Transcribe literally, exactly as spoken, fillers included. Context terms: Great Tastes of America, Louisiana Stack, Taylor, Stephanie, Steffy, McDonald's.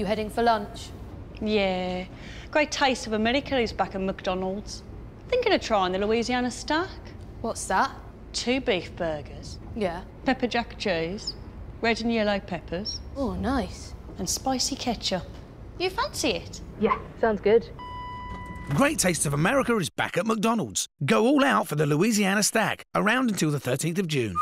You heading for lunch? Yeah. Got a taste of America is back at McDonald's. Thinking of trying the Louisiana Stack. What's that? Two beef burgers. Yeah. Pepper jack cheese. Red and yellow peppers. Oh, nice. And spicy ketchup. You fancy it? Yeah, sounds good. Great Taste of America is back at McDonald's. Go all out for the Louisiana Stack, around until the thirteenth of June.